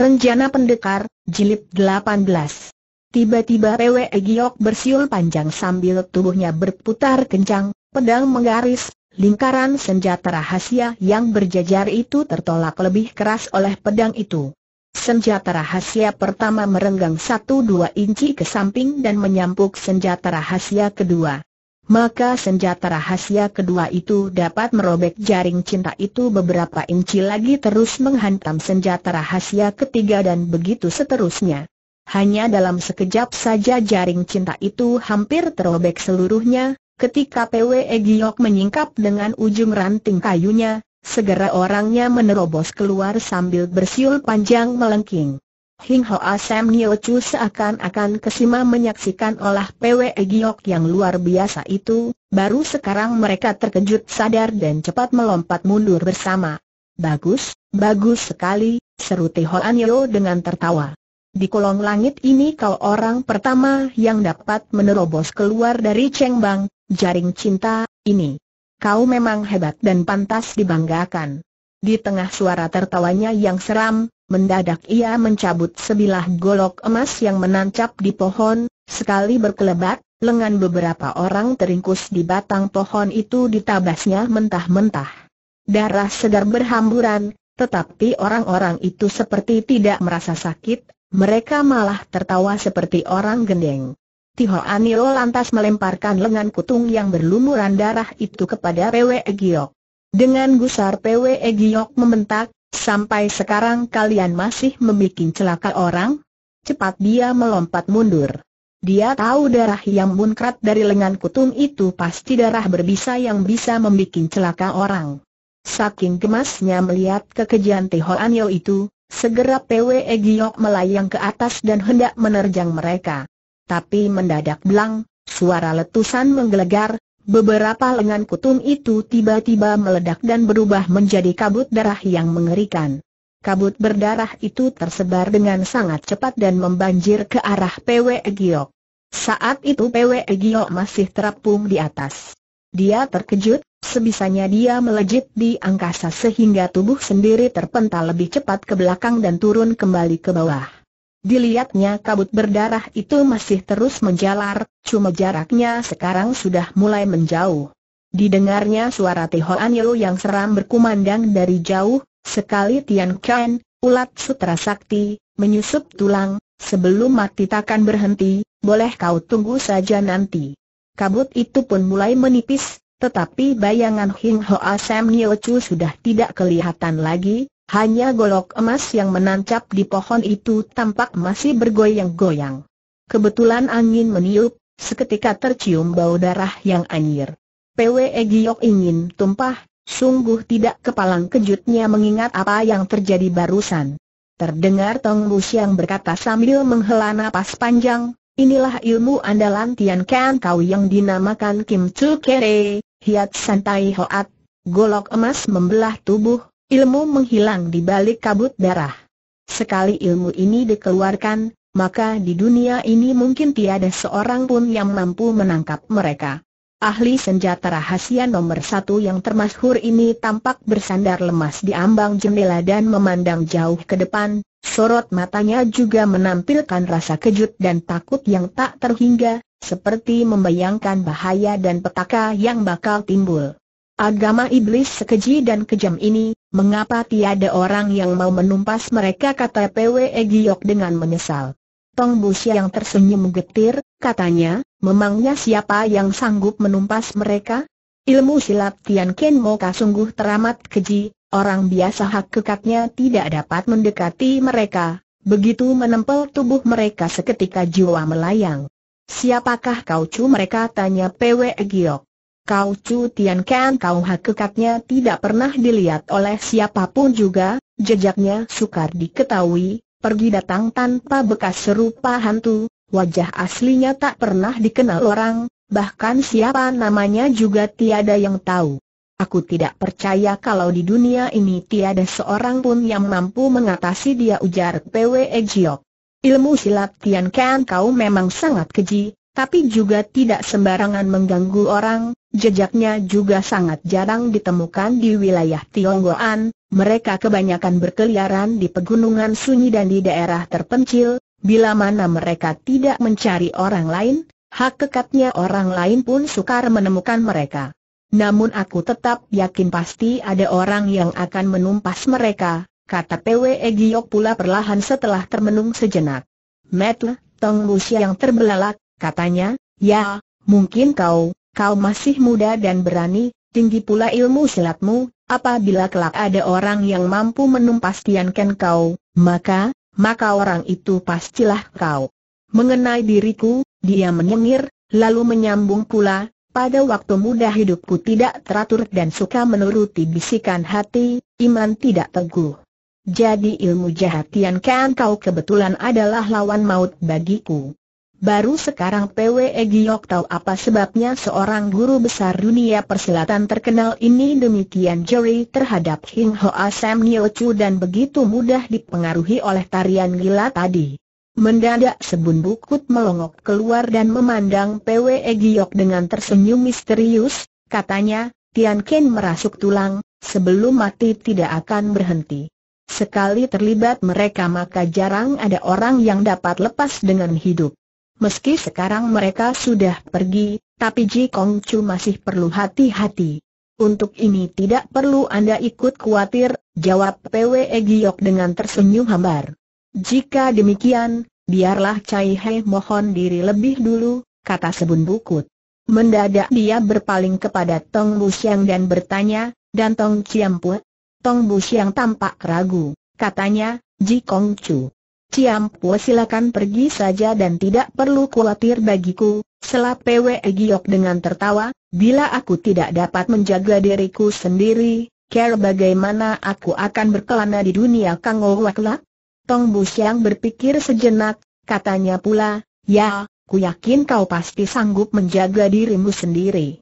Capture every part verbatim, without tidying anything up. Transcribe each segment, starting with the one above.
Renjana Pendekar, Jilid delapan belas. Tiba-tiba Pwe Giok bersiul panjang sambil tubuhnya berputar kencang, pedang menggaris, lingkaran senjata rahasia yang berjajar itu tertolak lebih keras oleh pedang itu. Senjata rahasia pertama merenggang satu dua inci ke samping dan menyampuk senjata rahasia kedua. Maka senjata rahasia kedua itu dapat merobek jaring cinta itu beberapa inci lagi terus menghantam senjata rahasia ketiga dan begitu seterusnya. Hanya dalam sekejap saja jaring cinta itu hampir terobek seluruhnya, ketika Pwe Giok menyingkap dengan ujung ranting kayunya, segera orangnya menerobos keluar sambil bersiul panjang melengking. Hing Hoa Sam Nio Chu seakan-akan kesima menyaksikan olah Pwe Giok yang luar biasa itu, baru sekarang mereka terkejut sadar dan cepat melompat mundur bersama. Bagus, bagus sekali, seru Te Hoa Nio dengan tertawa. Di kolong langit ini kau orang pertama yang dapat menerobos keluar dari Cheng Bang, jaring cinta ini. Kau memang hebat dan pantas dibanggakan. Di tengah suara tertawanya yang seram, mendadak ia mencabut sebilah golok emas yang menancap di pohon, sekali berkelebat, lengan beberapa orang teringkus di batang pohon itu ditabasnya mentah-mentah. Darah segar berhamburan, tetapi orang-orang itu seperti tidak merasa sakit, mereka malah tertawa seperti orang gendeng. Te Hoa Nio lantas melemparkan lengan kutung yang berlumuran darah itu kepada Pwe Giok. Dengan gusar Pwe Giok membentak, "Sampai sekarang kalian masih membikin celaka orang?" Cepat dia melompat mundur. Dia tahu darah yang muncrat dari lengan kutung itu pasti darah berbisa yang bisa membikin celaka orang. Saking gemasnya melihat kekejian Te Hoa Nio itu, segera Pwe Giok melayang ke atas dan hendak menerjang mereka. Tapi mendadak belang, suara letusan menggelegar, beberapa lengan kutung itu tiba-tiba meledak dan berubah menjadi kabut darah yang mengerikan. Kabut berdarah itu tersebar dengan sangat cepat dan membanjir ke arah Pwe Giok. Saat itu Pwe Giok masih terapung di atas. Dia terkejut, sebisanya dia melejit di angkasa sehingga tubuh sendiri terpental lebih cepat ke belakang dan turun kembali ke bawah. Dilihatnya kabut berdarah itu masih terus menjalar, cuma jaraknya sekarang sudah mulai menjauh. Didengarnya suara Te Hoa Nio yang seram berkumandang dari jauh, sekali Tian Ken, ulat sutra sakti, menyusup tulang, sebelum mati takkan berhenti, boleh kau tunggu saja nanti. Kabut itu pun mulai menipis, tetapi bayangan Hing Hoa Sam Nio Chu sudah tidak kelihatan lagi. Hanya golok emas yang menancap di pohon itu tampak masih bergoyang-goyang. Kebetulan angin meniup, seketika tercium bau darah yang anyir. Pwe Giok ingin tumpah, sungguh tidak kepalang kejutnya mengingat apa yang terjadi barusan. Terdengar Tong Bu Siang berkata sambil menghela napas panjang, "Inilah ilmu andalan Tian Kan kau yang dinamakan Kim Chu Kere, Hiat Santai Hoat." Golok emas membelah tubuh. Ilmu menghilang di balik kabut darah. Sekali ilmu ini dikeluarkan, maka di dunia ini mungkin tiada seorang pun yang mampu menangkap mereka. Ahli senjata rahasia nomor satu yang termasyhur ini tampak bersandar lemas di ambang jendela dan memandang jauh ke depan. Sorot matanya juga menampilkan rasa kejut dan takut yang tak terhingga, seperti membayangkan bahaya dan petaka yang bakal timbul. Agama iblis sekeji dan kejam ini, mengapa tiada orang yang mau menumpas mereka, kata Pwe Giok dengan menyesal. Tong Bu Siang tersenyum getir, katanya, memangnya siapa yang sanggup menumpas mereka? Ilmu silat Tian Ken Moka sungguh teramat keji, orang biasa hak kekatnya tidak dapat mendekati mereka, begitu menempel tubuh mereka seketika jiwa melayang. Siapakah kau cu mereka, tanya Pwe Giok. Kau Cu Tian Kan kau hak kekatnya tidak pernah dilihat oleh siapapun juga, jejaknya sukar diketahui, pergi datang tanpa bekas serupa hantu, wajah aslinya tak pernah dikenal orang, bahkan siapa namanya juga tiada yang tahu. Aku tidak percaya kalau di dunia ini tiada seorang pun yang mampu mengatasi dia, ujar Pwe Giok. Ilmu silat Tian Kan kau memang sangat keji, tapi juga tidak sembarangan mengganggu orang, jejaknya juga sangat jarang ditemukan di wilayah Tionggoan, mereka kebanyakan berkeliaran di pegunungan sunyi dan di daerah terpencil, bila mana mereka tidak mencari orang lain, hak kekatnya orang lain pun sukar menemukan mereka. Namun aku tetap yakin pasti ada orang yang akan menumpas mereka, kata P W E Giok pula perlahan setelah termenung sejenak. Metle, Tong Lusia yang terbelalak, katanya, ya, mungkin kau, kau masih muda dan berani, tinggi pula ilmu silatmu, apabila kelak ada orang yang mampu menumpas Tian Ken kau, maka, maka orang itu pastilah kau. Mengenai diriku, dia menyengir, lalu menyambung pula, pada waktu muda hidupku tidak teratur dan suka menuruti bisikan hati, iman tidak teguh. Jadi ilmu jahat Tian Ken kau kebetulan adalah lawan maut bagiku. Baru sekarang P W E Giok tahu apa sebabnya seorang guru besar dunia persilatan terkenal ini demikian jeli terhadap Hing Hoa Sam Nio Chu dan begitu mudah dipengaruhi oleh tarian gila tadi. Mendadak sebun bukut melongok keluar dan memandang P W E Giok dengan tersenyum misterius, katanya, Tian Ken merasuk tulang, sebelum mati tidak akan berhenti. Sekali terlibat mereka maka jarang ada orang yang dapat lepas dengan hidup. Meski sekarang mereka sudah pergi, tapi Ji Kong Chu masih perlu hati-hati. Untuk ini tidak perlu Anda ikut khawatir, jawab P W E Giok dengan tersenyum hambar. Jika demikian, biarlah Cai He mohon diri lebih dulu, kata Sebun Bukut. Mendadak dia berpaling kepada Tong Bu Siang dan bertanya, dan Tong Ciam Pue? Tong Bu Siang tampak ragu, katanya, Ji Kong Chu. Ciam Pue silakan pergi saja dan tidak perlu khawatir bagiku, sela P W E Giok dengan tertawa, bila aku tidak dapat menjaga diriku sendiri, care bagaimana aku akan berkelana di dunia Kang Ouwakla? Tong Bu Siang berpikir sejenak, katanya pula, ya, ku yakin kau pasti sanggup menjaga dirimu sendiri.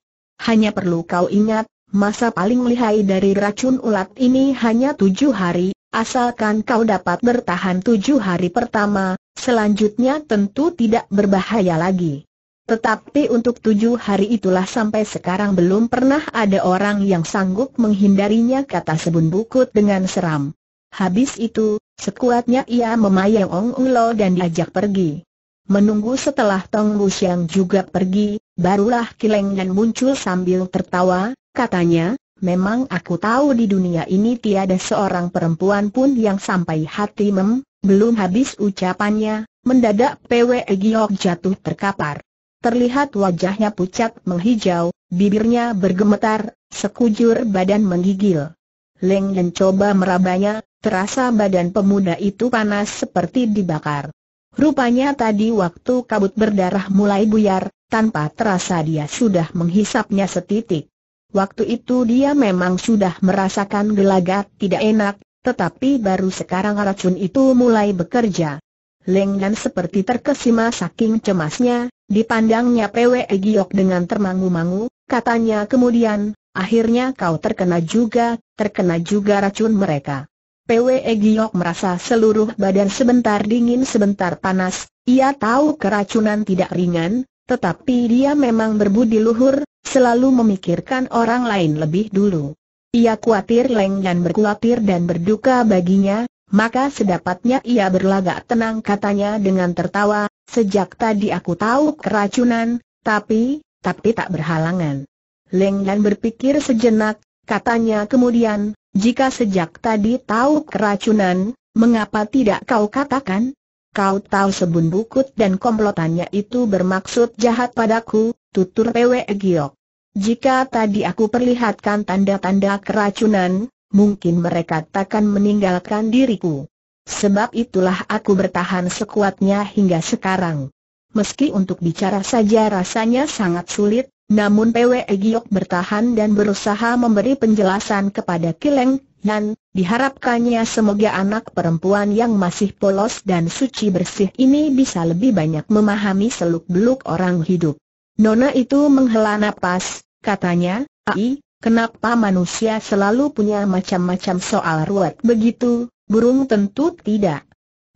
Hanya perlu kau ingat, masa paling lihai dari racun ulat ini hanya tujuh hari, asalkan kau dapat bertahan tujuh hari pertama, selanjutnya tentu tidak berbahaya lagi. Tetapi untuk tujuh hari itulah sampai sekarang belum pernah ada orang yang sanggup menghindarinya, kata Sebun Bukut dengan seram. Habis itu, sekuatnya ia memayang Ong Ulo dan diajak pergi. Menunggu setelah Tong Bu Siang juga pergi, barulah Kileng Nan muncul sambil tertawa. Katanya, memang aku tahu di dunia ini tiada seorang perempuan pun yang sampai hati mem, belum habis ucapannya, mendadak P W E Giok jatuh terkapar. Terlihat wajahnya pucat menghijau, bibirnya bergemetar, sekujur badan menggigil. Leng Yan coba merabanya, terasa badan pemuda itu panas seperti dibakar. Rupanya tadi waktu kabut berdarah mulai buyar, tanpa terasa dia sudah menghisapnya setitik. Waktu itu dia memang sudah merasakan gelagat tidak enak, tetapi baru sekarang racun itu mulai bekerja. Leng Yan seperti terkesima saking cemasnya, dipandangnya P W E Giok dengan termangu-mangu, katanya kemudian, akhirnya kau terkena juga, terkena juga racun mereka. P W E Giok merasa seluruh badan sebentar dingin sebentar panas, ia tahu keracunan tidak ringan, tetapi dia memang berbudi luhur, selalu memikirkan orang lain lebih dulu. Ia khawatir Leng Yan berkhawatir dan berduka baginya, maka sedapatnya ia berlagak tenang, katanya dengan tertawa, sejak tadi aku tahu keracunan, tapi, tapi tak berhalangan. Leng Yan berpikir sejenak, katanya kemudian, jika sejak tadi tahu keracunan, mengapa tidak kau katakan? Kau tahu Sebun Bukut dan komplotannya itu bermaksud jahat padaku, tutur P W E Giok. Jika tadi aku perlihatkan tanda-tanda keracunan, mungkin mereka takkan meninggalkan diriku. Sebab itulah aku bertahan sekuatnya hingga sekarang. Meski untuk bicara saja rasanya sangat sulit, namun P W E Giok bertahan dan berusaha memberi penjelasan kepada Kileng Nan, diharapkannya semoga anak perempuan yang masih polos dan suci bersih ini bisa lebih banyak memahami seluk-beluk orang hidup. Nona itu menghela napas, katanya, "Ai, kenapa manusia selalu punya macam-macam soal ruwet begitu, burung tentu tidak."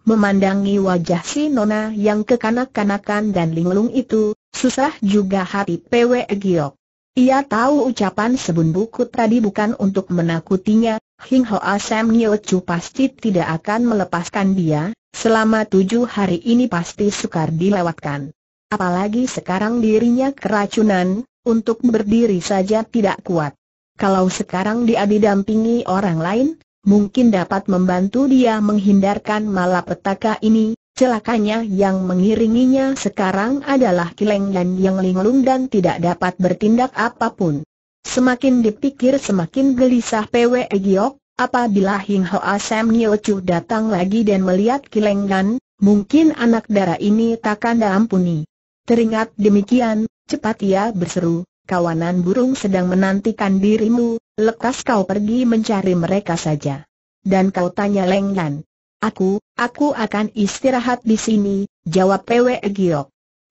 Memandangi wajah si Nona yang kekanak-kanakan dan linglung itu, Susah juga hati P W Giok. Ia tahu ucapan Sebun Buku tadi bukan untuk menakutinya. Hing Hoa Sam Nio Chu pasti tidak akan melepaskan dia. Selama tujuh hari ini pasti sukar dilewatkan. Apalagi sekarang dirinya keracunan, untuk berdiri saja tidak kuat. Kalau sekarang dia didampingi orang lain, mungkin dapat membantu dia menghindarkan malapetaka ini. Celakanya yang mengiringinya sekarang adalah Kileng dan Yang Linglung dan tidak dapat bertindak apapun. Semakin dipikir semakin gelisah P W Giok. Apabila Hing Hoa Sam Nio Chu datang lagi dan melihat Kileng dan, mungkin anak darah ini takkan diampuni. Teringat demikian, cepat ia berseru, "Kawanan burung sedang menantikan dirimu, lekas kau pergi mencari mereka saja. Dan kau tanya Leng Dan." Aku, aku akan istirahat di sini," jawab P W Giok.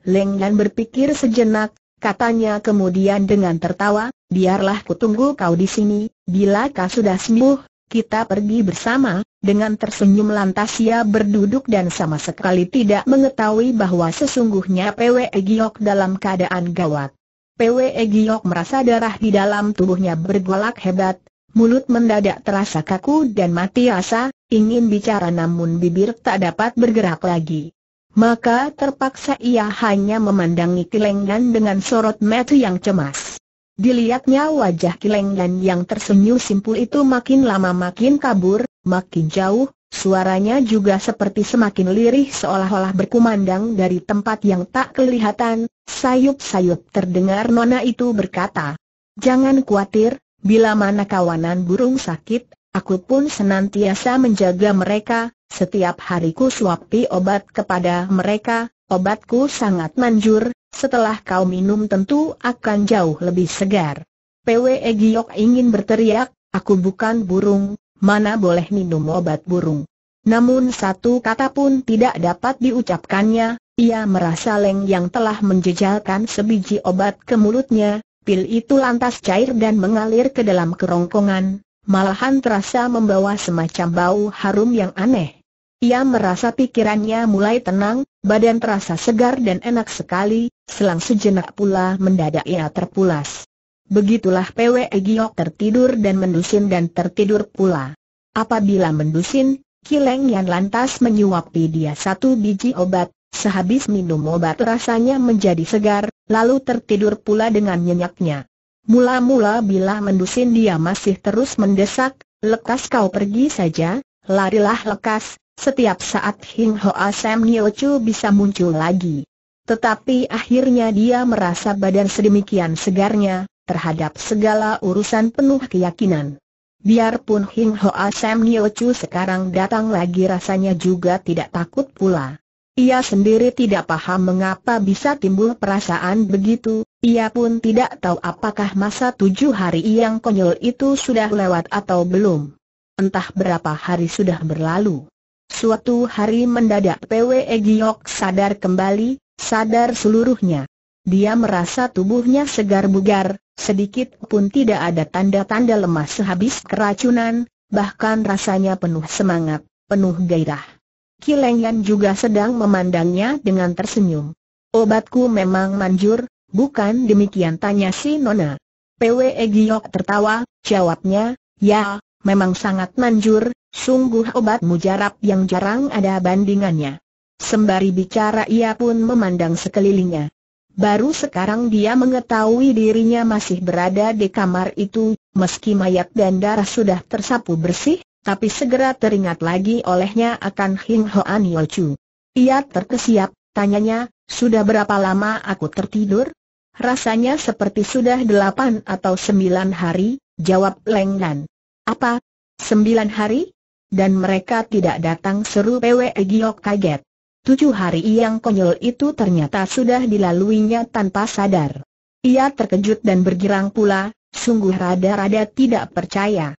Leng Yan berpikir sejenak, katanya kemudian dengan tertawa, "Biarlah kutunggu kau di sini. Bila kau sudah sembuh, kita pergi bersama." Dengan tersenyum lantas ia berduduk dan sama sekali tidak mengetahui bahwa sesungguhnya P W Giok dalam keadaan gawat. P W Giok merasa darah di dalam tubuhnya bergolak hebat. Mulut mendadak terasa kaku dan mati asa, ingin bicara namun bibir tak dapat bergerak lagi. Maka terpaksa ia hanya memandangi Kileng Gan dengan sorot mata yang cemas. Dilihatnya wajah Kileng Gan yang tersenyum simpul itu makin lama makin kabur, makin jauh, suaranya juga seperti semakin lirih seolah-olah berkumandang dari tempat yang tak kelihatan. Sayup-sayup terdengar nona itu berkata, "Jangan khawatir. Bila mana kawanan burung sakit, aku pun senantiasa menjaga mereka, setiap hariku suapi obat kepada mereka, obatku sangat manjur, setelah kau minum tentu akan jauh lebih segar." P W Giok ingin berteriak, "Aku bukan burung, mana boleh minum obat burung." Namun satu kata pun tidak dapat diucapkannya, ia merasa Leng yang telah menjejalkan sebiji obat ke mulutnya. Pil itu lantas cair dan mengalir ke dalam kerongkongan, malahan terasa membawa semacam bau harum yang aneh. Ia merasa pikirannya mulai tenang, badan terasa segar dan enak sekali, selang sejenak pula mendadak ia terpulas. Begitulah P W Giok tertidur dan mendusin dan tertidur pula. Apabila mendusin, Kileng Yan lantas menyuapi dia satu biji obat. Sehabis minum obat rasanya menjadi segar, lalu tertidur pula dengan nyenyaknya. Mula-mula bila mendusin dia masih terus mendesak, "Lekas kau pergi saja, larilah lekas, setiap saat Hing Hoa Sam Nio Chu bisa muncul lagi." Tetapi akhirnya dia merasa badan sedemikian segarnya, terhadap segala urusan penuh keyakinan. Biarpun Hing Hoa Sam Nio Chu sekarang datang lagi rasanya juga tidak takut pula. Ia sendiri tidak paham mengapa bisa timbul perasaan begitu, ia pun tidak tahu apakah masa tujuh hari yang konyol itu sudah lewat atau belum. Entah berapa hari sudah berlalu. Suatu hari mendadak P W Giok sadar kembali, sadar seluruhnya. Dia merasa tubuhnya segar bugar, sedikit pun tidak ada tanda-tanda lemas sehabis keracunan, bahkan rasanya penuh semangat, penuh gairah. Kileng Yan juga sedang memandangnya dengan tersenyum. "Obatku memang manjur, bukan demikian?" tanya si nona. P W Giok tertawa, jawabnya, "Ya, memang sangat manjur, sungguh obat mujarab yang jarang ada bandingannya." Sembari bicara ia pun memandang sekelilingnya. Baru sekarang dia mengetahui dirinya masih berada di kamar itu, meski mayat dan darah sudah tersapu bersih. Tapi segera teringat lagi olehnya akan Hing Hoa Nio Chu. Ia terkesiap, tanyanya, "Sudah berapa lama aku tertidur?" "Rasanya seperti sudah delapan atau sembilan hari," jawab Leng Nan. "Apa? Sembilan hari? Dan mereka tidak datang?" seru P W Giok kaget. Tujuh hari yang konyol itu ternyata sudah dilaluinya tanpa sadar. Ia terkejut dan bergirang pula, sungguh rada-rada tidak percaya.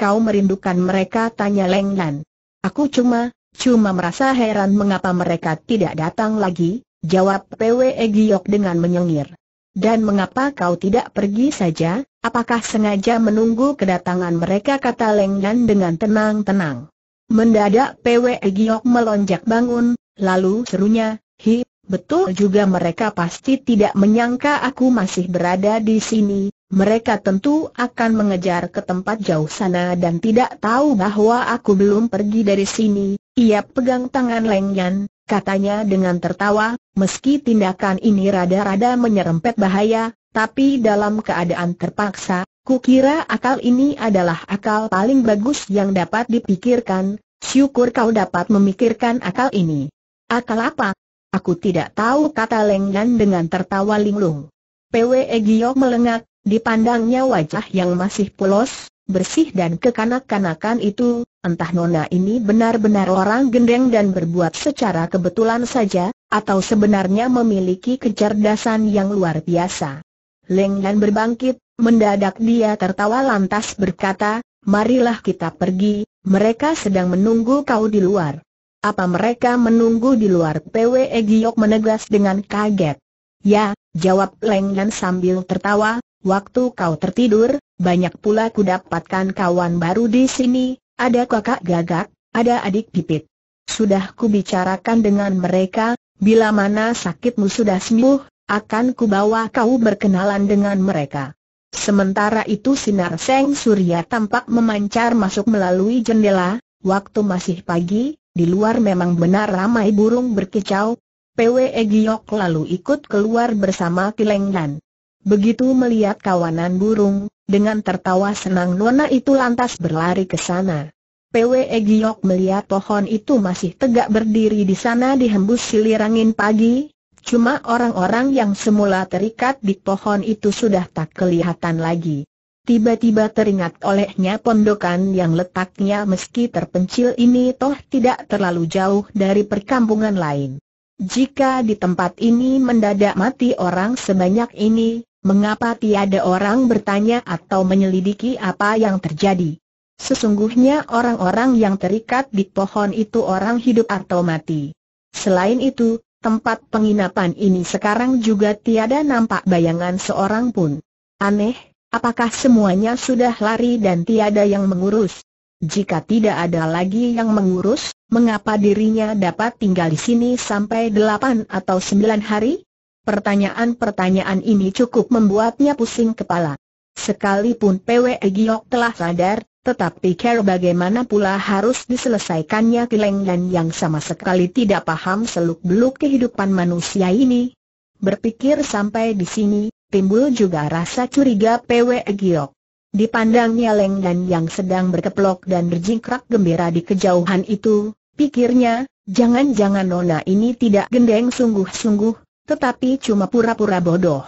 "Kau merindukan mereka?" tanya Leng Nan. "Aku cuma, cuma merasa heran mengapa mereka tidak datang lagi," jawab P W Giok dengan menyengir. "Dan mengapa kau tidak pergi saja, apakah sengaja menunggu kedatangan mereka?" kata Leng Nan dengan tenang-tenang. Mendadak P W Giok melonjak bangun, lalu serunya, "Hi, Betul juga, mereka pasti tidak menyangka aku masih berada di sini. Mereka tentu akan mengejar ke tempat jauh sana dan tidak tahu bahwa aku belum pergi dari sini. Ia pegang tangan Leng Yan, katanya dengan tertawa, meski tindakan ini rada-rada menyerempet bahaya, tapi dalam keadaan terpaksa, kukira akal ini adalah akal paling bagus yang dapat dipikirkan. Syukur kau dapat memikirkan akal ini. Akal apa? Aku tidak tahu, kata Leng Yan dengan tertawa linglung. P W E Giok melengak, dipandangnya wajah yang masih polos, bersih dan kekanak-kanakan itu. Entah nona ini benar-benar orang gendeng dan berbuat secara kebetulan saja, atau sebenarnya memiliki kecerdasan yang luar biasa. Leng Yan berbangkit, mendadak dia tertawa lantas berkata, marilah kita pergi, mereka sedang menunggu kau di luar. Apa mereka menunggu di luar? P W E Giok menegas dengan kaget. Ya, jawab Leng Yan sambil tertawa, waktu kau tertidur, banyak pula ku dapatkan kawan baru di sini. Ada kakak gagak, ada adik pipit. Sudah ku bicarakan dengan mereka, bila mana sakitmu sudah sembuh, akan ku bawa kau berkenalan dengan mereka. Sementara itu sinar seng surya tampak memancar masuk melalui jendela. Waktu masih pagi, di luar memang benar ramai burung berkicau. P W E Giok lalu ikut keluar bersama Ki Leng Yan. Begitu melihat kawanan burung, dengan tertawa senang nona itu lantas berlari ke sana. P W E Giok melihat pohon itu masih tegak berdiri di sana dihembus silir angin pagi. Cuma orang-orang yang semula terikat di pohon itu sudah tak kelihatan lagi. Tiba-tiba teringat olehnya pondokan yang letaknya meski terpencil ini toh tidak terlalu jauh dari perkampungan lain. Jika di tempat ini mendadak mati orang sebanyak ini, mengapa tiada orang bertanya atau menyelidiki apa yang terjadi? Sesungguhnya orang-orang yang terikat di pohon itu orang hidup atau mati. Selain itu, tempat penginapan ini sekarang juga tiada nampak bayangan seorang pun. Aneh, apakah semuanya sudah lari dan tiada yang mengurus? Jika tidak ada lagi yang mengurus, mengapa dirinya dapat tinggal di sini sampai delapan atau sembilan hari? Pertanyaan-pertanyaan ini cukup membuatnya pusing kepala. Sekalipun P W E Giok telah sadar, tetapi care bagaimana pula harus diselesaikannya. Ki Leng Yan yang sama sekali tidak paham seluk-beluk kehidupan manusia ini. Berpikir sampai di sini, timbul juga rasa curiga P W E Giok. Dipandangnya Leng Yan yang sedang berkeplok dan berjingkrak gembira di kejauhan itu, pikirnya, jangan-jangan nona ini tidak gendeng sungguh-sungguh, tetapi cuma pura-pura bodoh.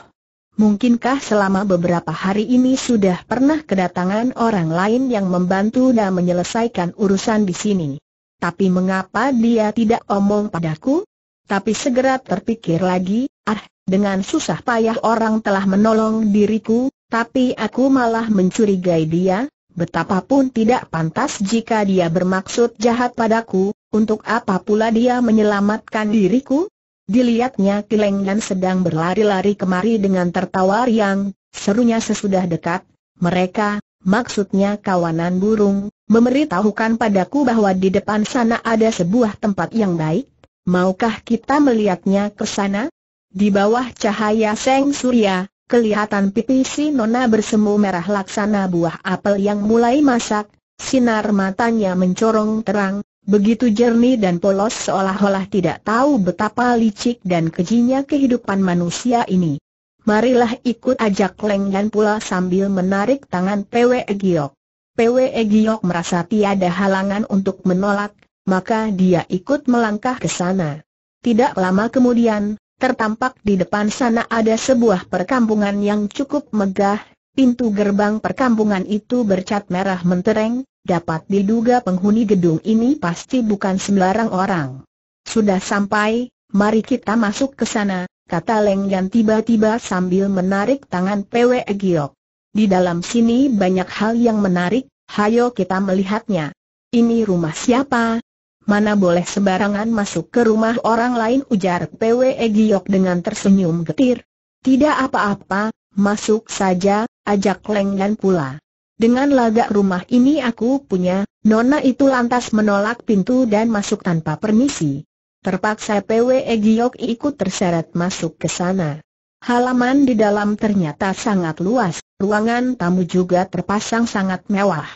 Mungkinkah selama beberapa hari ini sudah pernah kedatangan orang lain yang membantu dan menyelesaikan urusan di sini? Tapi mengapa dia tidak omong padaku? Tapi segera terpikir lagi, ah, dengan susah payah orang telah menolong diriku, tapi aku malah mencurigai dia. Betapapun tidak pantas jika dia bermaksud jahat padaku, untuk apa pula dia menyelamatkan diriku? Dilihatnya Ki Leng Yan sedang berlari-lari kemari dengan tertawa riang, serunya sesudah dekat, mereka, maksudnya kawanan burung, memberitahukan padaku bahwa di depan sana ada sebuah tempat yang baik, maukah kita melihatnya ke sana? Di bawah cahaya seng surya, kelihatan pipi si nona bersemu merah laksana buah apel yang mulai masak, sinar matanya mencorong terang. Begitu jernih dan polos seolah-olah tidak tahu betapa licik dan kejinya kehidupan manusia ini. Marilah ikut, ajak Leng Yan pula sambil menarik tangan P W E Giok. P W E Giok merasa tiada halangan untuk menolak, maka dia ikut melangkah ke sana. Tidak lama kemudian, tertampak di depan sana ada sebuah perkampungan yang cukup megah. Pintu gerbang perkampungan itu bercat merah mentereng. Dapat diduga penghuni gedung ini pasti bukan sembarang orang. Sudah sampai, mari kita masuk ke sana, kata Leng Yan tiba-tiba sambil menarik tangan P W E Giok. Di dalam sini banyak hal yang menarik, hayo kita melihatnya. Ini rumah siapa? Mana boleh sembarangan masuk ke rumah orang lain, ujar P W E Giok dengan tersenyum getir. Tidak apa-apa, masuk saja, ajak Leng Yan pula. Dengan lagak rumah ini aku punya, nona itu lantas menolak pintu dan masuk tanpa permisi. Terpaksa P W E Giok ikut terseret masuk ke sana. Halaman di dalam ternyata sangat luas, ruangan tamu juga terpasang sangat mewah.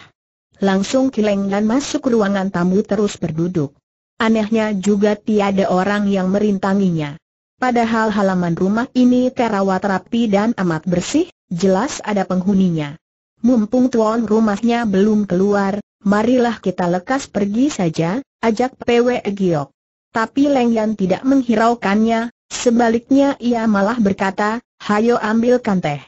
Langsung Kileng dan masuk ruangan tamu terus berduduk. Anehnya juga tiada orang yang merintanginya. Padahal halaman rumah ini terawat rapi dan amat bersih, jelas ada penghuninya. Mumpung tuan rumahnya belum keluar, marilah kita lekas pergi saja, ajak P W E Giok. Tapi Leng Yan tidak menghiraukannya, sebaliknya ia malah berkata, "Hayo ambilkan teh."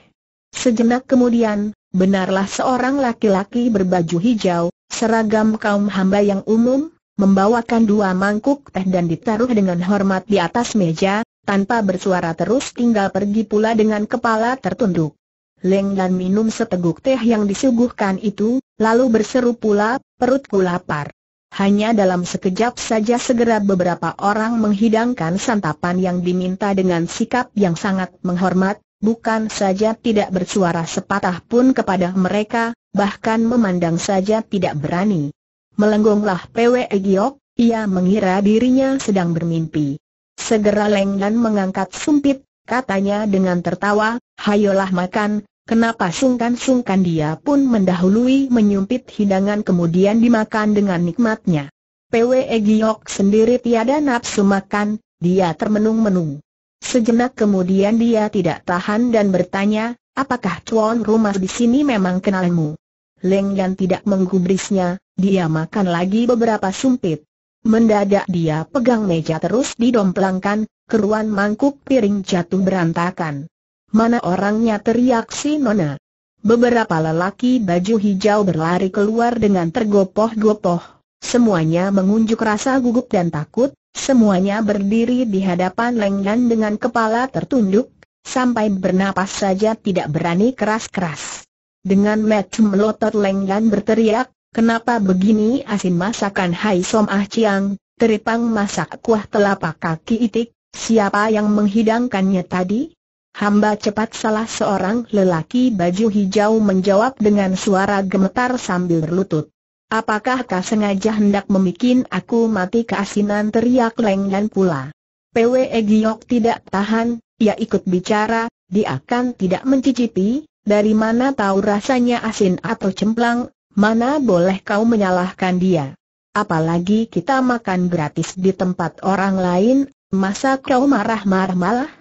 Sejenak kemudian, benarlah seorang laki-laki berbaju hijau, seragam kaum hamba yang umum, membawakan dua mangkuk teh dan ditaruh dengan hormat di atas meja, tanpa bersuara terus tinggal pergi pula dengan kepala tertunduk. Leng Yan minum seteguk teh yang disuguhkan itu, lalu berseru pula, "Perutku lapar." Hanya dalam sekejap saja segera beberapa orang menghidangkan santapan yang diminta dengan sikap yang sangat menghormat, bukan saja tidak bersuara sepatah pun kepada mereka, bahkan memandang saja tidak berani. Melenggonglah P W E Giok, ia mengira dirinya sedang bermimpi. Segera Leng Yan mengangkat sumpit, katanya dengan tertawa, "Hayolah makan." Kenapa sungkan-sungkan? Dia pun mendahului menyumpit hidangan kemudian dimakan dengan nikmatnya. P W E Giok sendiri tiada nafsu makan, dia termenung-menung. Sejenak kemudian dia tidak tahan dan bertanya, "Apakah tuan rumah di sini memang kenalmu?" Leng Yan tidak menggubrisnya, dia makan lagi beberapa sumpit. Mendadak dia pegang meja terus didomplangkan, keruan mangkuk piring jatuh berantakan. "Mana orangnya?" teriak si nona. Beberapa lelaki baju hijau berlari keluar dengan tergopoh-gopoh. Semuanya mengunjuk rasa gugup dan takut, semuanya berdiri di hadapan Leng Yan dengan kepala tertunduk, sampai bernapas saja tidak berani keras-keras. Dengan mata melotot Leng Yan berteriak, "Kenapa begini asin masakan Hai Som Ah Chiang, teripang masak kuah telapak kaki itik, siapa yang menghidangkannya tadi?" "Hamba cepat," salah seorang lelaki baju hijau menjawab dengan suara gemetar sambil berlutut. "Apakah kau sengaja hendak memikin aku mati keasinan?" teriak Leng Yan pula. P W E Giok tidak tahan, ia ikut bicara, dia kan tidak mencicipi, dari mana tahu rasanya asin atau cemplang. Mana boleh kau menyalahkan dia? Apalagi kita makan gratis di tempat orang lain, masa kau marah-marah malah?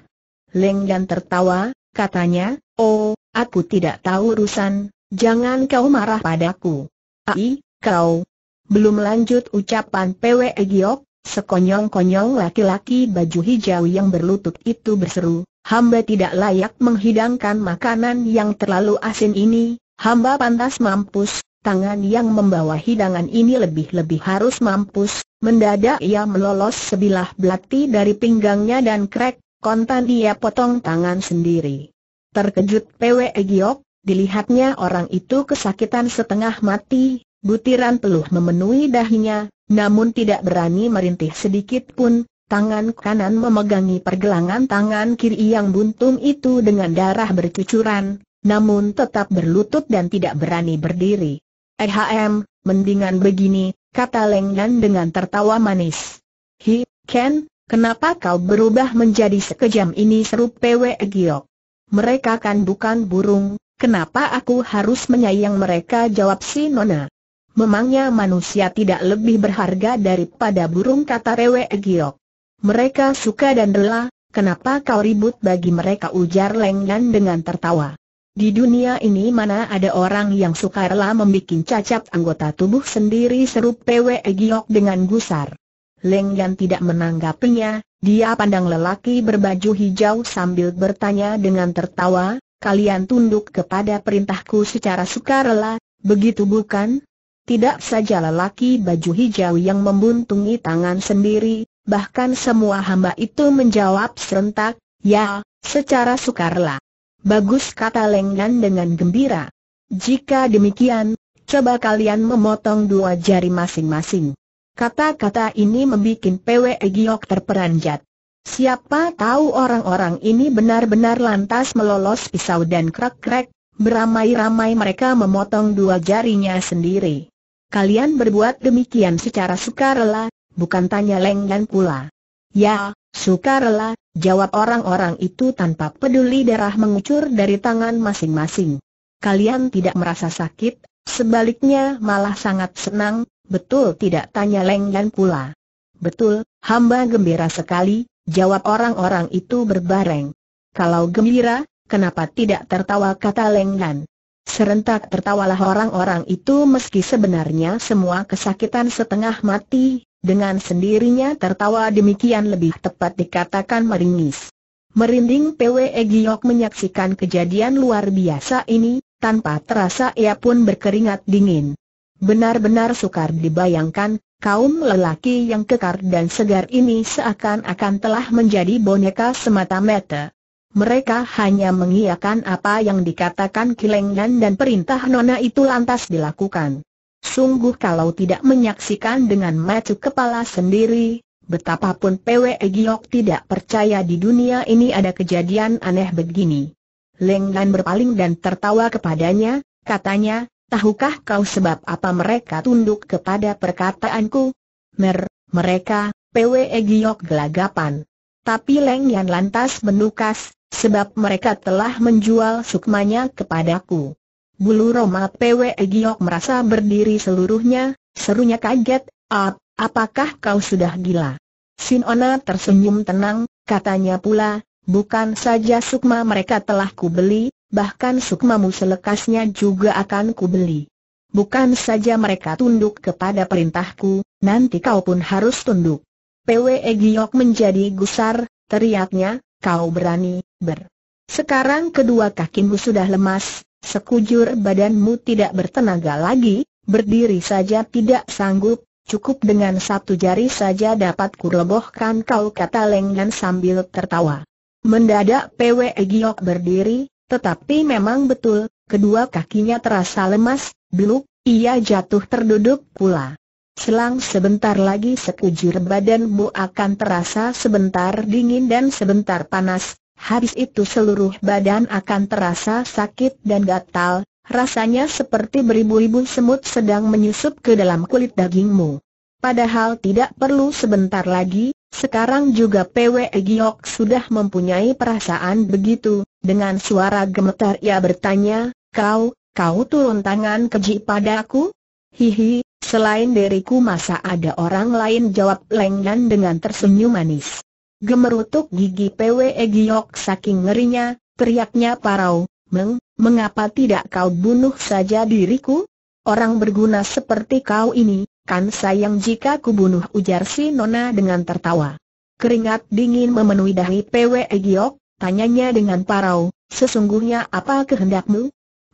Leng Yan tertawa, katanya, "Oh, aku tidak tahu urusan, jangan kau marah padaku." "Ai, kau." Belum lanjut ucapan P W E Giok, sekonyong-konyong laki-laki baju hijau yang berlutut itu berseru, "Hamba tidak layak menghidangkan makanan yang terlalu asin ini, hamba pantas mampus. Tangan yang membawa hidangan ini lebih-lebih harus mampus." Mendadak ia melolos sebilah belati dari pinggangnya dan krek, kontan dia potong tangan sendiri. Terkejut P W E Giok, dilihatnya orang itu kesakitan setengah mati, butiran peluh memenuhi dahinya, namun tidak berani merintih sedikit pun. Tangan kanan memegangi pergelangan tangan kiri yang buntung itu dengan darah bercucuran, namun tetap berlutut dan tidak berani berdiri. "Ehm, mendingan begini," kata Leng Yan dengan tertawa manis. "Hi, Ken, kenapa kau berubah menjadi sekejam ini?" seru P W E Giok. "Mereka kan bukan burung, kenapa aku harus menyayang mereka?" jawab si nona. "Memangnya manusia tidak lebih berharga daripada burung?" kata P W E Giok. "Mereka suka dan rela, kenapa kau ribut bagi mereka?" ujar Leng Yan dengan tertawa. "Di dunia ini mana ada orang yang sukarela membikin cacat anggota tubuh sendiri?" seru P W E Giok dengan gusar. Leng Yan tidak menanggapinya, dia pandang lelaki berbaju hijau sambil bertanya dengan tertawa, "Kalian tunduk kepada perintahku secara sukarela, begitu bukan?" Tidak saja lelaki baju hijau yang membuntungi tangan sendiri, bahkan semua hamba itu menjawab serentak, "Ya, secara sukarela." "Bagus," kata Leng Yan dengan gembira. "Jika demikian, coba kalian memotong dua jari masing-masing." Kata-kata ini membuat P W E Giok terperanjat. Siapa tahu orang-orang ini benar-benar lantas melolos pisau dan krek-krek, beramai-ramai mereka memotong dua jarinya sendiri. "Kalian berbuat demikian secara sukarela, bukan?" tanya Leng Yan pula. Ya, sukarela, jawab orang-orang itu tanpa peduli darah mengucur dari tangan masing-masing. Kalian tidak merasa sakit, sebaliknya malah sangat senang, betul tidak? Tanya Leng Yan pula. Betul, hamba gembira sekali, jawab orang-orang itu berbareng. Kalau gembira, kenapa tidak tertawa? Kata Leng Yan. Serentak tertawalah orang-orang itu meski sebenarnya semua kesakitan setengah mati, dengan sendirinya tertawa demikian lebih tepat dikatakan meringis. Merinding P W Giok menyaksikan kejadian luar biasa ini, tanpa terasa ia pun berkeringat dingin. Benar-benar sukar dibayangkan, kaum lelaki yang kekar dan segar ini seakan-akan telah menjadi boneka semata-mata. Mereka hanya mengiyakan apa yang dikatakan Ki Leng Yan dan perintah nona itu lantas dilakukan. Sungguh kalau tidak menyaksikan dengan mata kepala sendiri, betapapun P W Giok tidak percaya di dunia ini ada kejadian aneh begini. Leng Yan berpaling dan tertawa kepadanya, katanya, tahukah kau sebab apa mereka tunduk kepada perkataanku? Mer, mereka, P W Giok gelagapan. Tapi Leng Yan lantas menukas, sebab mereka telah menjual sukmanya kepadaku. Bulu roma P W Giok merasa berdiri seluruhnya, serunya kaget, Ap, apakah kau sudah gila? Sinona tersenyum tenang, katanya pula, bukan saja sukma mereka telah kubeli, bahkan sukmamu selekasnya juga akan kubeli. Bukan saja mereka tunduk kepada perintahku, nanti kau pun harus tunduk. P W Giok menjadi gusar, teriaknya, kau berani, ber. Sekarang kedua kakimu sudah lemas, sekujur badanmu tidak bertenaga lagi, berdiri saja tidak sanggup, cukup dengan satu jari saja dapat kurebohkan kau, kata Leng Yan sambil tertawa. Mendadak P W Giok berdiri, tetapi memang betul, kedua kakinya terasa lemas, beluk, ia jatuh terduduk pula. Selang sebentar lagi sekujur badanmu akan terasa sebentar dingin dan sebentar panas, habis itu seluruh badan akan terasa sakit dan gatal, rasanya seperti beribu-ribu semut sedang menyusup ke dalam kulit dagingmu. Padahal tidak perlu sebentar lagi, sekarang juga P W Giok sudah mempunyai perasaan begitu, dengan suara gemetar ia bertanya, kau, kau turun tangan keji padaku? Hihi. Selain diriku masa ada orang lain, jawab Leng Yan dengan tersenyum manis. Gemerutuk gigi P W Giok saking ngerinya, teriaknya parau, Meng, mengapa tidak kau bunuh saja diriku? Orang berguna seperti kau ini, kan sayang jika ku bunuh, ujar si nona dengan tertawa. Keringat dingin memenuhi dahi P W Giok, tanyanya dengan parau, sesungguhnya apa kehendakmu?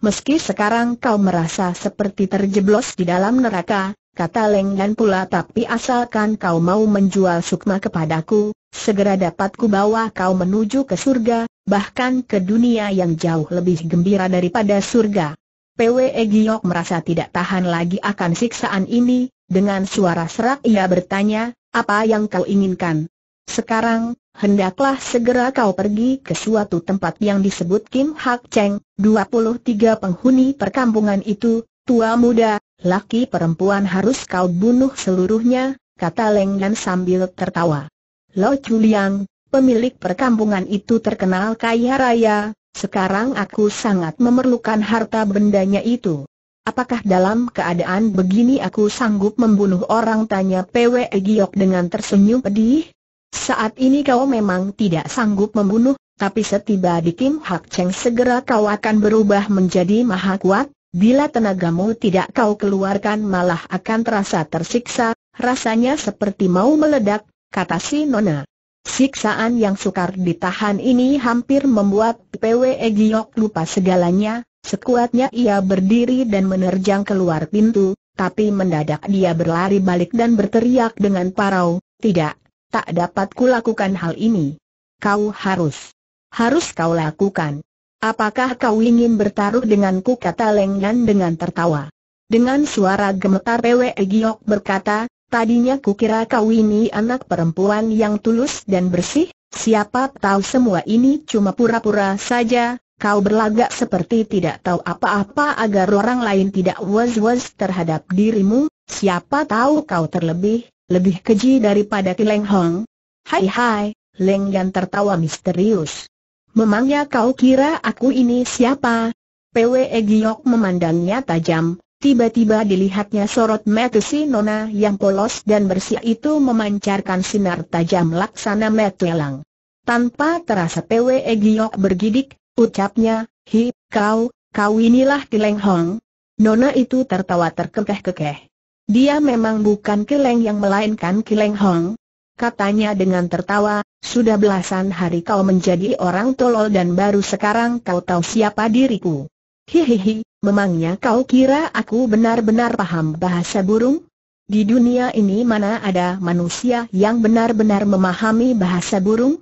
Meski sekarang kau merasa seperti terjeblos di dalam neraka, kata Leng Yan pula, tapi asalkan kau mau menjual sukma kepadaku, segera dapat kubawa kau menuju ke surga, bahkan ke dunia yang jauh lebih gembira daripada surga. P W Giok merasa tidak tahan lagi akan siksaan ini, dengan suara serak ia bertanya, apa yang kau inginkan? Sekarang, hendaklah segera kau pergi ke suatu tempat yang disebut Kim Hak Cheng. Dua puluh tiga penghuni perkampungan itu, tua muda, laki perempuan, harus kau bunuh seluruhnya, kata Leng Yan sambil tertawa. Lo Chuliang, pemilik perkampungan itu terkenal kaya raya, sekarang aku sangat memerlukan harta bendanya itu. Apakah dalam keadaan begini aku sanggup membunuh orang? Tanya P W Giok dengan tersenyum pedih. Saat ini kau memang tidak sanggup membunuh, tapi setiba di Kim Hak Cheng segera kau akan berubah menjadi maha kuat. Bila tenagamu tidak kau keluarkan malah akan terasa tersiksa, rasanya seperti mau meledak, kata si nona. Siksaan yang sukar ditahan ini hampir membuat P W Giok lupa segalanya. Sekuatnya ia berdiri dan menerjang keluar pintu, tapi mendadak dia berlari balik dan berteriak dengan parau, tidak. Tak dapat kulakukan hal ini. Kau harus, harus kau lakukan. Apakah kau ingin bertaruh denganku? Kata Leng Yan dengan tertawa. Dengan suara gemetar P W Giok berkata, tadinya kukira kau ini anak perempuan yang tulus dan bersih. Siapa tahu semua ini cuma pura-pura saja. Kau berlagak seperti tidak tahu apa-apa agar orang lain tidak was-was terhadap dirimu. Siapa tahu kau terlebih. Lebih keji daripada Ki Leng Hong. Hai hai, Leng Yan tertawa misterius. Memangnya kau kira aku ini siapa? Pwe Giok memandangnya tajam. Tiba-tiba dilihatnya sorot mata si nona yang polos dan bersih itu memancarkan sinar tajam laksana metelang. Tanpa terasa Pwe Giok bergidik, ucapnya, hi, kau, kau inilah Kileng Hong. Nona itu tertawa terkekeh-kekeh. Dia memang bukan Kileng yang melainkan Kileng Hong. Katanya dengan tertawa, sudah belasan hari kau menjadi orang tolol dan baru sekarang kau tahu siapa diriku. Hihihi, memangnya kau kira aku benar-benar paham bahasa burung? Di dunia ini mana ada manusia yang benar-benar memahami bahasa burung?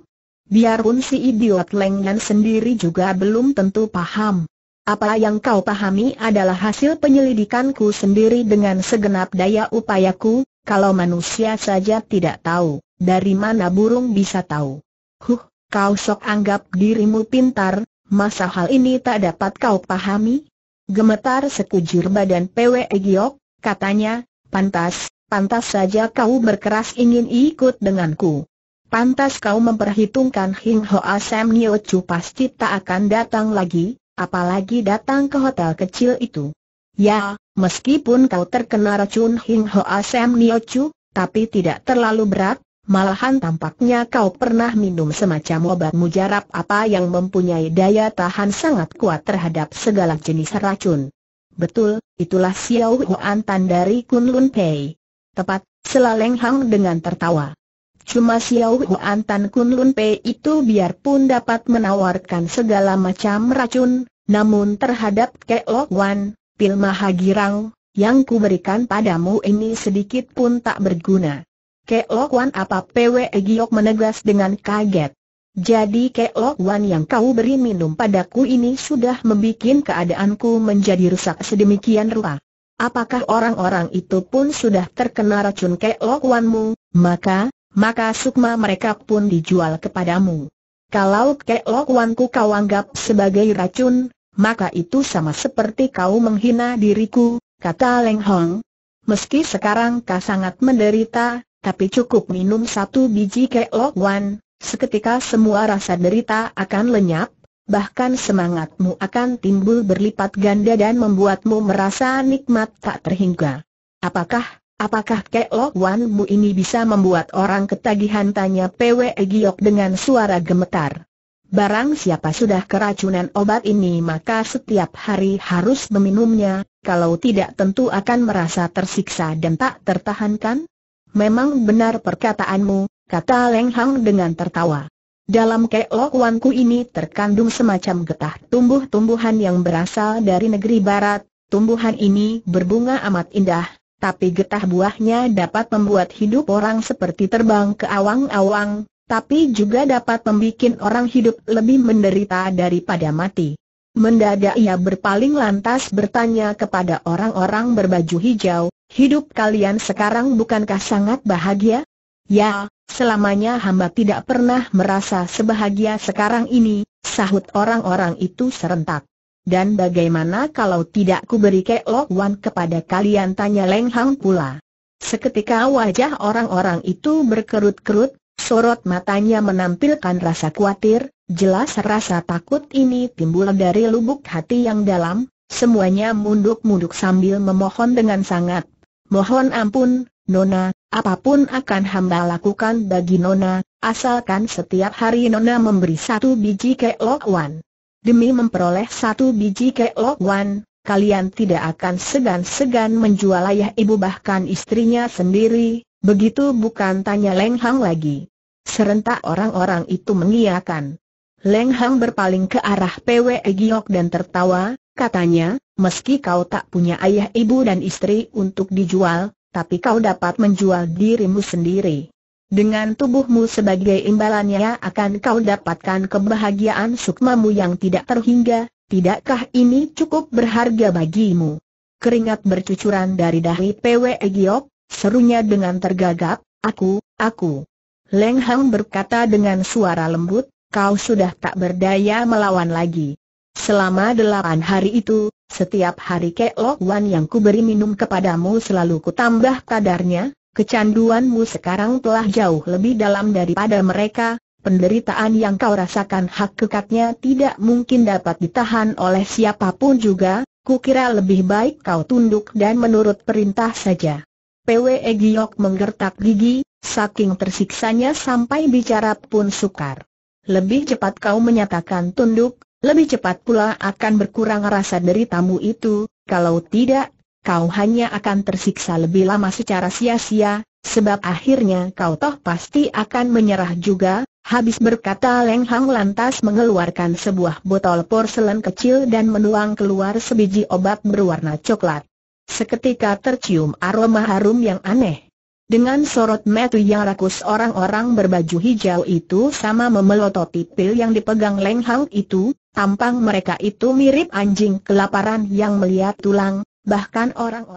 Biarpun si idiot Leng Yan sendiri juga belum tentu paham. Apa yang kau pahami adalah hasil penyelidikanku sendiri dengan segenap daya upayaku. Kalau manusia saja tidak tahu, dari mana burung bisa tahu? Huh, kau sok anggap dirimu pintar. Masa hal ini tak dapat kau pahami? Gemetar sekujur badan Pwe Giok, katanya, pantas, pantas saja kau berkeras ingin ikut denganku. Pantas kau memperhitungkan Hing Hoa Sam Nio Chu pasti tak akan datang lagi, apalagi datang ke hotel kecil itu. Ya, meskipun kau terkena racun Hing Hoa Sam Nio Chu, tapi tidak terlalu berat. Malahan tampaknya kau pernah minum semacam obat mujarab apa yang mempunyai daya tahan sangat kuat terhadap segala jenis racun. Betul, itulah Xiao Huan Tan dari Kunlun Pei. Tepat, Selaleng Hang dengan tertawa. Cuma Xiao Huan Tan Kunlun Pei itu biarpun dapat menawarkan segala macam racun, namun terhadap Keok Wan, pil mahagirang, yang kuberikan padamu ini sedikit pun tak berguna. Keok Wan apa? Pwe Giok menegas dengan kaget. Jadi Keok Wan yang kau beri minum padaku ini sudah membuat keadaanku menjadi rusak sedemikian rupa. Apakah orang-orang itu pun sudah terkena racun Keok Wanmu? Maka, maka sukma mereka pun dijual kepadamu. Kalau Keok Wanku kau anggap sebagai racun, maka itu sama seperti kau menghina diriku, kata Leng Hong. Meski sekarang kau sangat menderita, tapi cukup minum satu biji Keok Wan, seketika semua rasa derita akan lenyap, bahkan semangatmu akan timbul berlipat ganda dan membuatmu merasa nikmat tak terhingga. Apakah, apakah Keok Wanmu ini bisa membuat orang ketagihan? Tanya Pwe Giok dengan suara gemetar. Barang siapa sudah keracunan obat ini maka setiap hari harus meminumnya, kalau tidak tentu akan merasa tersiksa dan tak tertahankan. Memang benar perkataanmu, kata Leng Hang dengan tertawa. Dalam Keok Wanku ini terkandung semacam getah tumbuh-tumbuhan yang berasal dari negeri barat. Tumbuhan ini berbunga amat indah, tapi getah buahnya dapat membuat hidup orang seperti terbang ke awang-awang, tapi juga dapat membuat orang hidup lebih menderita daripada mati. Mendadak ia berpaling lantas bertanya kepada orang-orang berbaju hijau, hidup kalian sekarang bukankah sangat bahagia? Ya, selamanya hamba tidak pernah merasa sebahagia sekarang ini, sahut orang-orang itu serentak. Dan bagaimana kalau tidak kuberi Keok Wan kepada kalian? Tanya Leng Hang pula. Seketika wajah orang-orang itu berkerut-kerut, sorot matanya menampilkan rasa khawatir. Jelas rasa takut ini timbul dari lubuk hati yang dalam. Semuanya munduk-munduk sambil memohon dengan sangat. Mohon ampun, Nona, apapun akan hamba lakukan bagi Nona, asalkan setiap hari Nona memberi satu biji Keok Wan. Demi memperoleh satu biji Keok Wan, kalian tidak akan segan-segan menjual ayah ibu bahkan istrinya sendiri. Begitu bukan? Tanya Leng Hang lagi. Serentak orang-orang itu mengiyakan. Leng Hang berpaling ke arah Pwe Giok dan tertawa, katanya, meski kau tak punya ayah ibu dan istri untuk dijual, tapi kau dapat menjual dirimu sendiri. Dengan tubuhmu sebagai imbalannya akan kau dapatkan kebahagiaan sukmamu yang tidak terhingga, tidakkah ini cukup berharga bagimu? Keringat bercucuran dari dahi Pwe Giok, serunya dengan tergagap, aku, aku. Leng Hang berkata dengan suara lembut, kau sudah tak berdaya melawan lagi. Selama delapan hari itu, setiap hari Keok Wan yang kuberi minum kepadamu selalu kutambah kadarnya, kecanduanmu sekarang telah jauh lebih dalam daripada mereka, penderitaan yang kau rasakan hakikatnya tidak mungkin dapat ditahan oleh siapapun juga, kukira lebih baik kau tunduk dan menurut perintah saja." P W E Giok menggertak gigi, saking tersiksanya sampai bicara pun sukar. "Lebih cepat kau menyatakan tunduk, lebih cepat pula akan berkurang rasa deritamu itu, kalau tidak, kau hanya akan tersiksa lebih lama secara sia-sia, sebab akhirnya kau toh pasti akan menyerah juga." Habis berkata Leng Hang lantas mengeluarkan sebuah botol porselen kecil dan menuang keluar sebiji obat berwarna coklat. Seketika tercium aroma harum yang aneh. Dengan sorot mata yang rakus orang-orang berbaju hijau itu sama memelototi pil yang dipegang Leng Hang itu, tampang mereka itu mirip anjing kelaparan yang melihat tulang, bahkan orang-orang